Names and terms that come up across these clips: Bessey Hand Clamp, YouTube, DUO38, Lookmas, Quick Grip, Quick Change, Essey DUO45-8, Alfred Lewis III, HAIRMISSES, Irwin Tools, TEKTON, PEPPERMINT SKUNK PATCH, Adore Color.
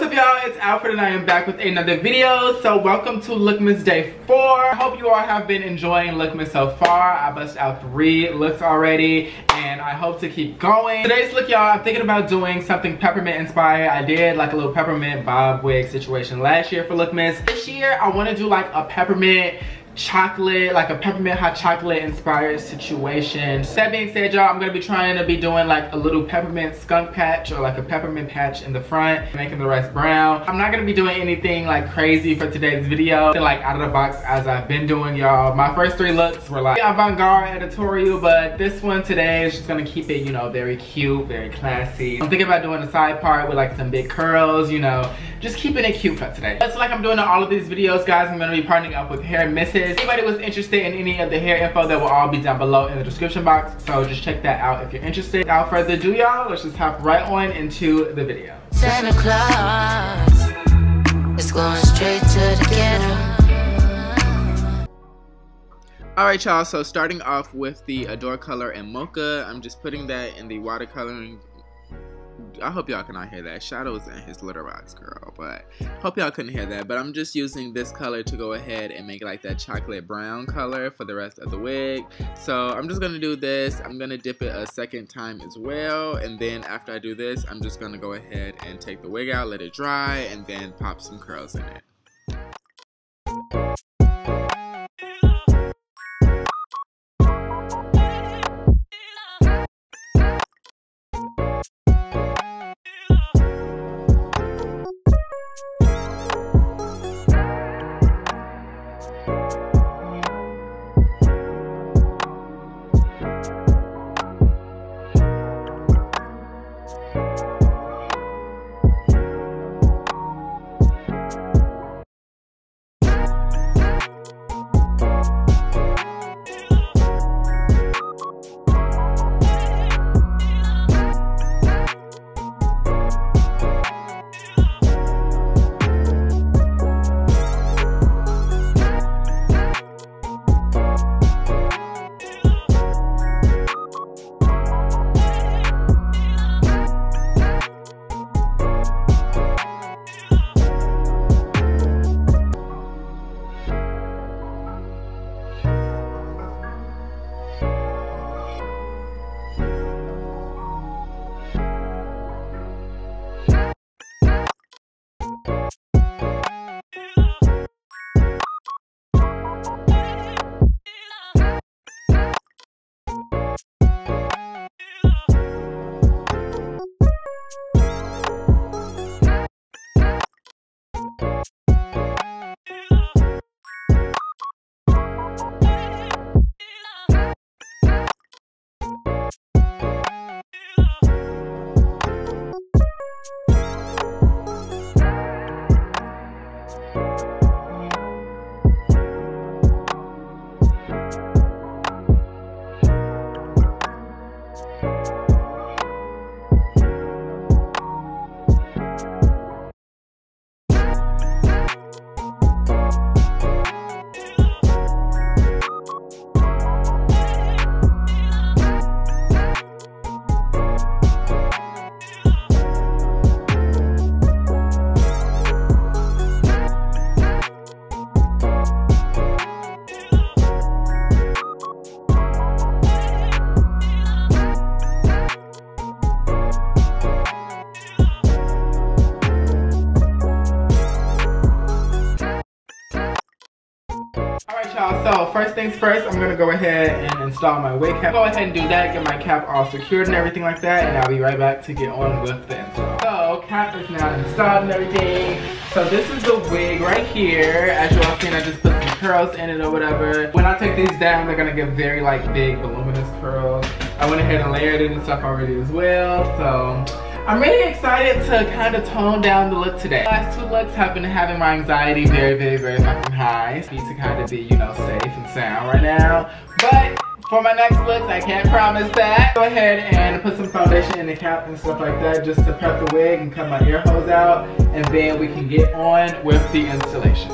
What's up, y'all? It's Alfred and I am back with another video. So welcome to Lookmas Day 4. I hope you all have been enjoying Lookmas so far. I bust out 3 looks already and I hope to keep going. Today's look, y'all, I'm thinking about doing something peppermint inspired. I did like a little peppermint bob wig situation last year for Lookmas. This year I want to do like a peppermint chocolate, like a peppermint hot chocolate inspired situation. That being said, y'all, I'm gonna be trying to be doing like a little peppermint skunk patch or like a peppermint patch in the front, making the rest brown. I'm not gonna be doing anything like crazy for today's video, like out of the box as I've been doing, y'all. My first 3 looks were like avant-garde editorial, but this one today is just gonna keep it, you know, very cute, very classy. I'm thinking about doing a side part with like some big curls, you know, just keeping it cute for today. That's like I'm doing in all of these videos, guys. I'm gonna be partnering up with Hair Misses. If anybody was interested in any of the hair info, that will all be down below in the description box, so just check that out if you're interested. Without further ado, y'all, let's just hop right on into the video. Santa Claus is going straight to the ghetto. Alright, y'all, so starting off with the Adore Color and Mocha, I'm just putting that in the watercoloring. I hope y'all cannot hear that. Shadows in his litter box, girl. But hope y'all couldn't hear that. But I'm just using this color to go ahead and make it like that chocolate brown color for the rest of the wig. So I'm just going to do this. I'm going to dip it a second time as well. And then after I do this, I'm just going to go ahead and take the wig out, let it dry, and then pop some curls in it. So first things first, I'm gonna go ahead and install my wig cap. Go ahead and do that, get my cap all secured and everything like that, and I'll be right back to get on with the install. So cap is now installed and everything. So this is the wig right here. As you all seen, I just put some curls in it or whatever. When I take these down, they're gonna get very like big voluminous curls. I went ahead and layered it and stuff already as well, so I'm really excited to kind of tone down the look today. The last 2 looks have been having my anxiety very, very, very fucking high. I need to kind of be, you know, safe and sound right now. But for my next looks, I can't promise that. Go ahead and put some foundation in the cap and stuff like that just to prep the wig and cut my ear holes out. And then we can get on with the installation.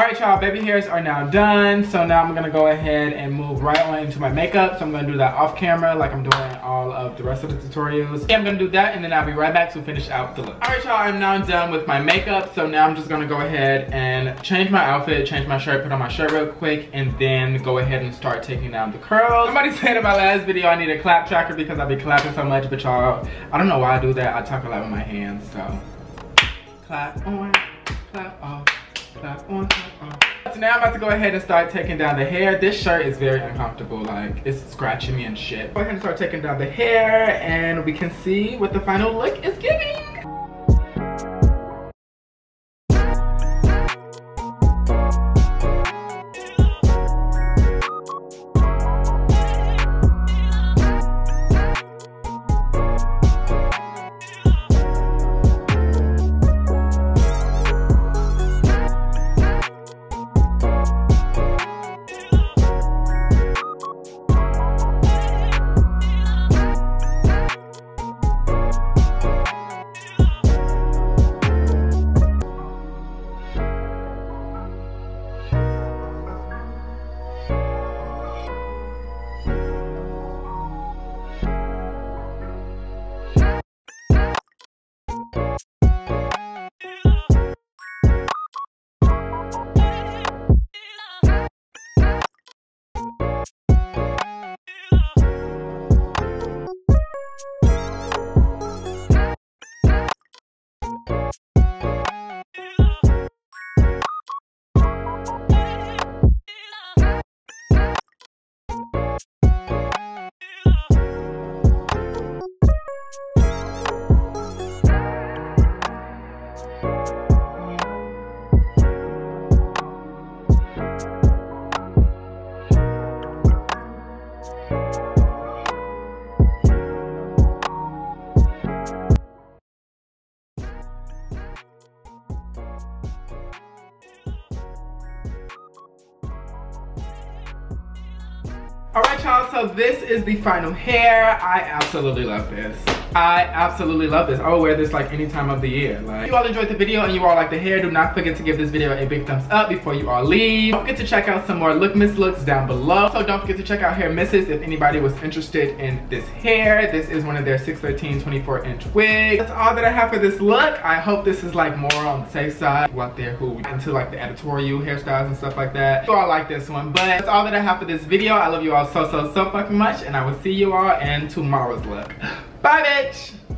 All right, y'all, baby hairs are now done. So now I'm gonna go ahead and move right on into my makeup. So I'm gonna do that off camera like I'm doing all of the rest of the tutorials. Yeah, I'm gonna do that and then I'll be right back to finish out the look. All right, y'all, I'm now done with my makeup. So now I'm just gonna go ahead and change my outfit, change my shirt, put on my shirt real quick, and then go ahead and start taking down the curls. Somebody said in my last video I need a clap tracker because I've been clapping so much, but y'all, I don't know why I do that. I talk a lot with my hands, so. Clap on, clap off. So now I'm about to go ahead and start taking down the hair. This shirt is very uncomfortable, like it's scratching me and shit. Go ahead and start taking down the hair and we can see what the final look is giving. Alright, y'all, so this is the final hair. I absolutely love this. I absolutely love this. I will wear this like any time of the year. Like, if you all enjoyed the video and you all like the hair, do not forget to give this video a big thumbs up before you all leave. Don't forget to check out some more Lookmas looks down below. So don't forget to check out Hair Misses if anybody was interested in this hair. This is one of their 613 24-inch wigs. That's all that I have for this look. I hope this is like more on the safe side. People out there who into like the editorial hairstyles and stuff like that, you all like this one. But that's all that I have for this video. I love you all so fucking much, and I will see you all in tomorrow's look. Bye, bitch!